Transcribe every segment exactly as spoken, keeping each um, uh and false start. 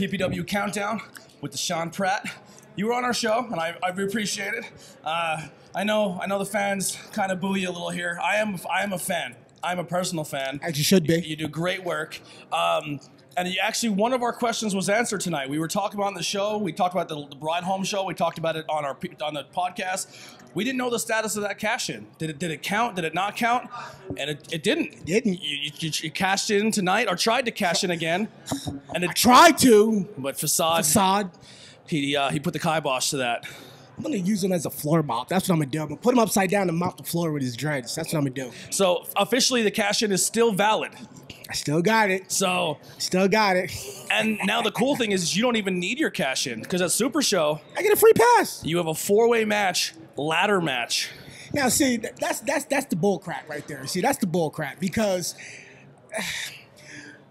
P P W Countdown with Desean Pratt. You were on our show, and I, I appreciate it. Uh, I know, I know the fans kind of boo you a little here. I am, I am a fan. I'm a personal fan. As you should be. You, you do great work. Um, and you, actually, one of our questions was answered tonight. We were talking about the show. We talked about the, the Bride Home Show. We talked about it on our on the podcast. We didn't know the status of that cash-in. Did it did it count? Did it not count? And it, it didn't. It didn't. You, you, you cashed in tonight, or tried to cash in again. And it, I tried to. But Facade. Facade. He, uh, he put the kibosh to that. I'm going to use him as a floor mop. That's what I'm going to do. I'm going to put him upside down and mop the floor with his dreads. That's what I'm going to do. So, officially, the cash-in is still valid. I still got it. So. Still got it. And now the cool thing is you don't even need your cash-in, because at Super Show, I get a free pass. You have a four-way match, ladder match. Now, see, that's, that's, that's the bull crap right there. See, that's the bull crap because,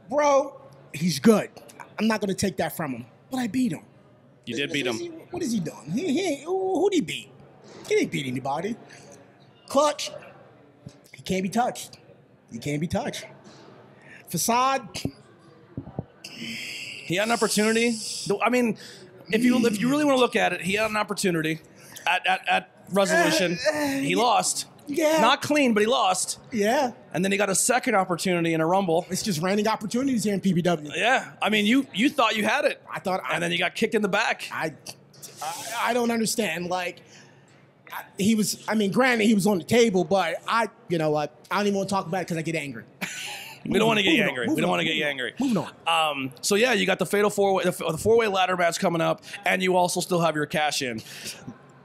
bro, he's good. I'm not going to take that from him, but I beat him. You did beat him. What is he, what is he doing? He, he, who did he beat? He didn't beat anybody. Clutch. He can't be touched. He can't be touched. Facade. He had an opportunity. I mean, if you if you really want to look at it, he had an opportunity at at, at Resolution. Uh, uh, he yeah. lost. Yeah. Not clean, but he lost. Yeah. And then he got a second opportunity in a Rumble. It's just raining opportunities here in P P W. Yeah. I mean, you you thought you had it. I thought. And I, then you got kicked in the back. I I, I don't understand. Like, I, he was, I mean, granted, he was on the table, but I, you know what? I, I don't even want to talk about it because I get angry. We don't want to get you angry. We don't want to get you angry. Moving on. Um, so, yeah, you got the Fatal four-way, the, the four-way ladder match coming up, and you also still have your cash in.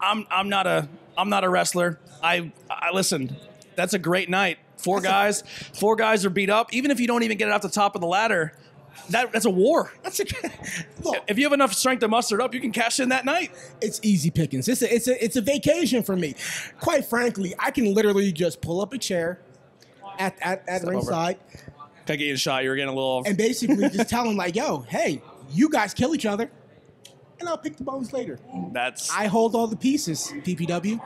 I'm, I'm not a... I'm not a wrestler. I, I listen, that's a great night. Four that's guys, a, four guys are beat up. Even if you don't even get it off the top of the ladder, that, that's a war. That's a, look, if you have enough strength to muster it up, you can cash in that night. It's easy pickings. It's a, it's a, it's a vacation for me. Quite frankly, I can literally just pull up a chair at, at, at ringside. Can I get you a shot? You're getting a little... And basically just tell them like, yo, hey, you guys kill each other. And I'll pick the bones later. That's... I hold all the pieces, P P W.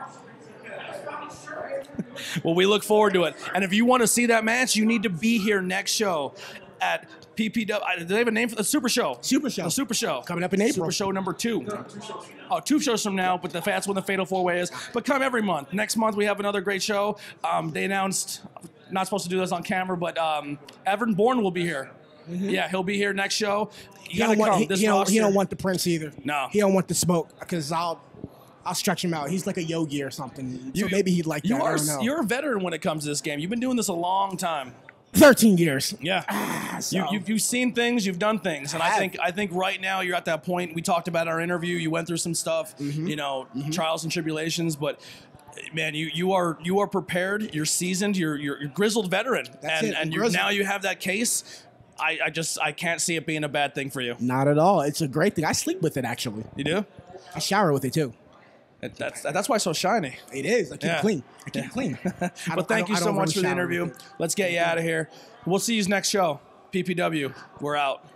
Well, we look forward to it. And if you want to see that match, you need to be here next show at P P W. Do they have a name for the Super Show? Super Show. The Super Show. Coming up in April. Super Show number two. No, two shows from now. Oh, two shows from now, but that's when the Fatal four-Way is. But come every month. Next month, we have another great show. Um, they announced, not supposed to do this on camera, but um, Evan Bourne will be here. Mm-hmm. Yeah, he'll be here next show. You he gotta don't want, come. He, this he, don't, he don't want the prince either. No. He don't want the smoke because I'll I'll stretch him out. He's like a yogi or something. You, so maybe he'd like that. You are, I don't know. You're a veteran when it comes to this game. You've been doing this a long time. thirteen years. Yeah. Ah, so. you, you've, you've seen things. You've done things. And I, I think I think right now you're at that point. We talked about our interview. You went through some stuff, mm-hmm. you know, mm-hmm. trials and tribulations. But... Man, you you are you are prepared. You're seasoned. You're you're, you're a grizzled veteran, That's and it. and you, now you have that case. I, I just I can't see it being a bad thing for you. Not at all. It's a great thing. I sleep with it actually. You do? I shower with it too. That's that's why it's so shiny. It is. I keep yeah. clean. I keep yeah. clean. I well, thank you so much for the interview. Let's get you out of here. We'll see you next show. P P W. We're out.